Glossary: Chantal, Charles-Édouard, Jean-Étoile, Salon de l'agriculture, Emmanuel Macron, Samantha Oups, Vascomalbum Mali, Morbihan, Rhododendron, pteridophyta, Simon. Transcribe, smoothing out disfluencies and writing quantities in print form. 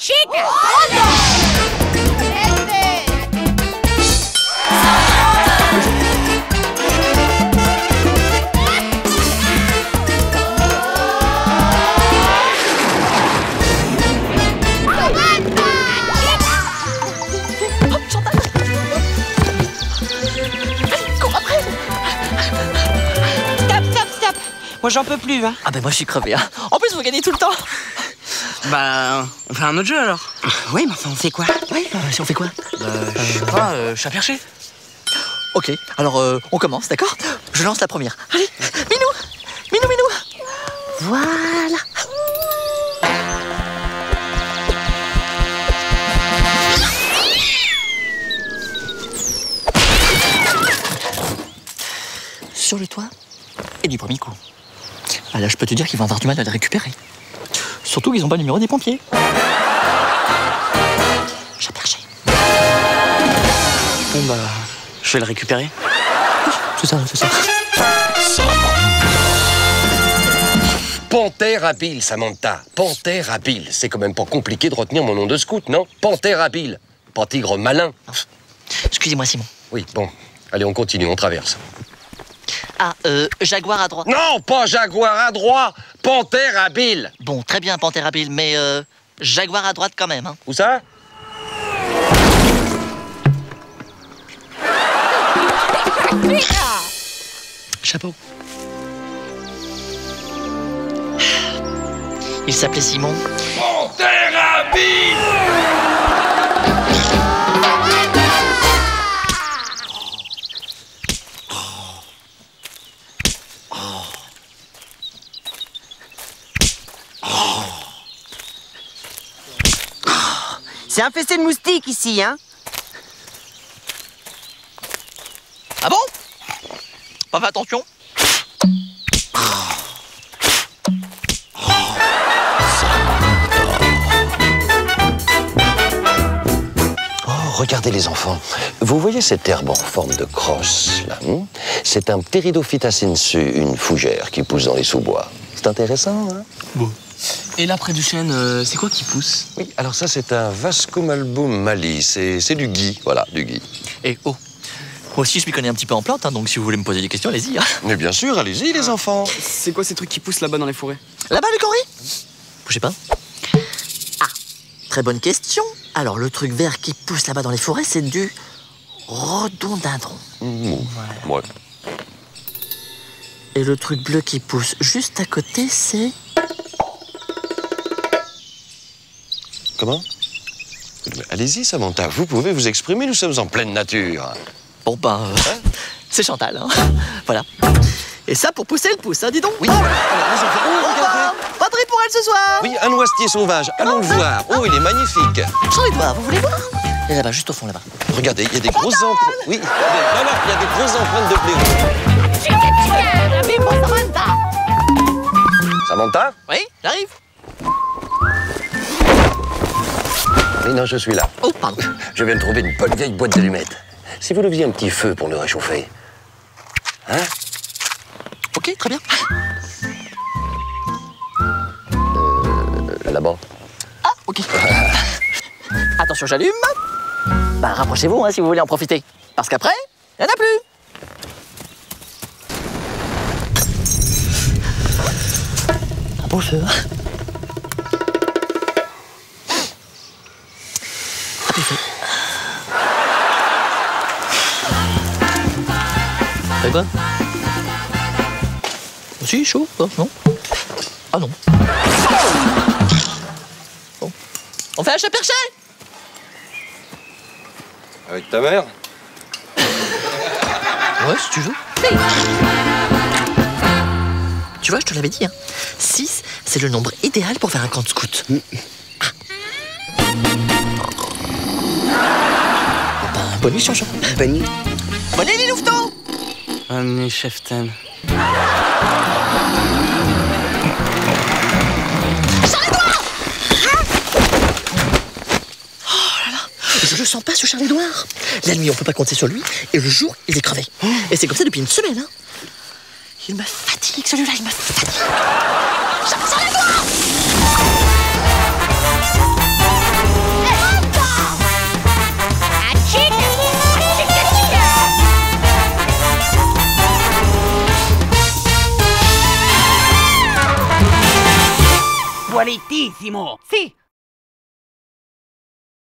¡Chica! ¡Hola! Moi j'en peux plus, hein. Ah ben moi je suis crevé, hein. En plus vous gagnez tout le temps. Bah on fait un autre jeu alors. Oui mais enfin on fait quoi? Oui si on fait quoi? Bah je sais pas, chat perché. Ok, alors on commence, d'accord? Je lance la première. Allez, Minou, Minou, Minou. Voilà. Sur le toit. Et du premier coup. Ah là, je peux te dire qu'ils vont avoir du mal à les récupérer. Surtout qu'ils n'ont pas le numéro des pompiers. J'ai perché. Bon bah, je vais le récupérer. C'est ça, c'est ça. Pteridophyta, Samantha. Pteridophyta. C'est quand même pas compliqué de retenir mon nom de scout, non? Pteridophyta. Pas tigre malin. Excusez-moi, Simon. Oui, bon. Allez, on continue, on traverse. Ah, jaguar à droite. Non, pas jaguar à droite, pteridophyta. Bon, très bien, pteridophyta, mais jaguar à droite quand même. Hein. Où ça? Chapeau. Il s'appelait Simon. Pteridophyta. C'est infesté de moustiques ici, hein? Ah bon? Pas fait attention. Regardez les enfants, vous voyez cette herbe en forme de crosse là, hein? C'est un pteridophyta sensu, une fougère qui pousse dans les sous-bois. C'est intéressant, hein? Bon. Et là, près du chêne, c'est quoi qui pousse? Oui, alors ça, c'est un Vascomalbum Mali. C'est du gui, voilà, du gui. Et oh, moi aussi, je m'y connais un petit peu en plantes, hein, donc si vous voulez me poser des questions, allez-y. Hein. Mais bien sûr, allez-y, les enfants. C'est quoi ces trucs qui poussent là-bas dans les forêts? Là-bas, le corée? Bougez pas. Ah, très bonne question. Alors, le truc vert qui pousse là-bas dans les forêts, c'est du rhododendron. Mmh, voilà. Ouais. Et le truc bleu qui pousse juste à côté, c'est... Comment? Allez-y, Samantha, vous pouvez vous exprimer, nous sommes en pleine nature. Bon ben, c'est Chantal, hein. Voilà. Et ça, pour pousser, elle pousse, hein, dis donc. Oui. Oh, alors, batterie pour elle ce soir. Oui, un noisetier sauvage, allons le voir. Oh, il est magnifique. Jean-Étoile, vous voulez voir? Il est là-bas, juste au fond, là-bas. Regardez, il y a des grosses empreintes. Oui, voilà, il y a des grosses empreintes de blé. Samantha? Oui, j'arrive. Oui, non, je suis là. Oh, pardon. Je viens de trouver une bonne vieille boîte d'allumettes. Si vous le faisiez un petit feu pour le réchauffer. Hein? Ok, très bien. Là-bas. Ah, ok. Attention, j'allume. Bah, rapprochez-vous, hein, si vous voulez en profiter. Parce qu'après, il n'y en a plus. Un beau feu, hein? T'as quoi? Si, chaud, non? Ah non. Bon. On fait un chat perché? Avec ta mère? Ouais, si tu veux. Oui. Tu vois, je te l'avais dit, hein. 6, c'est le nombre idéal pour faire un camp de scout. Mm. Bonne nuit, Chanchon. Bonne nuit. Bonne nuit, les louvetons. Bonne nuit, chef Ten. Charles-Édouard! Oh là là! Je le sens pas, ce Charles-Édouard. La nuit, on peut pas compter sur lui, et le jour, il est crevé. Oh. Et c'est comme ça depuis une semaine, hein. Il me fatigue, celui-là, il me fatigue. Charles-Édouard! Buenissimo! Sì,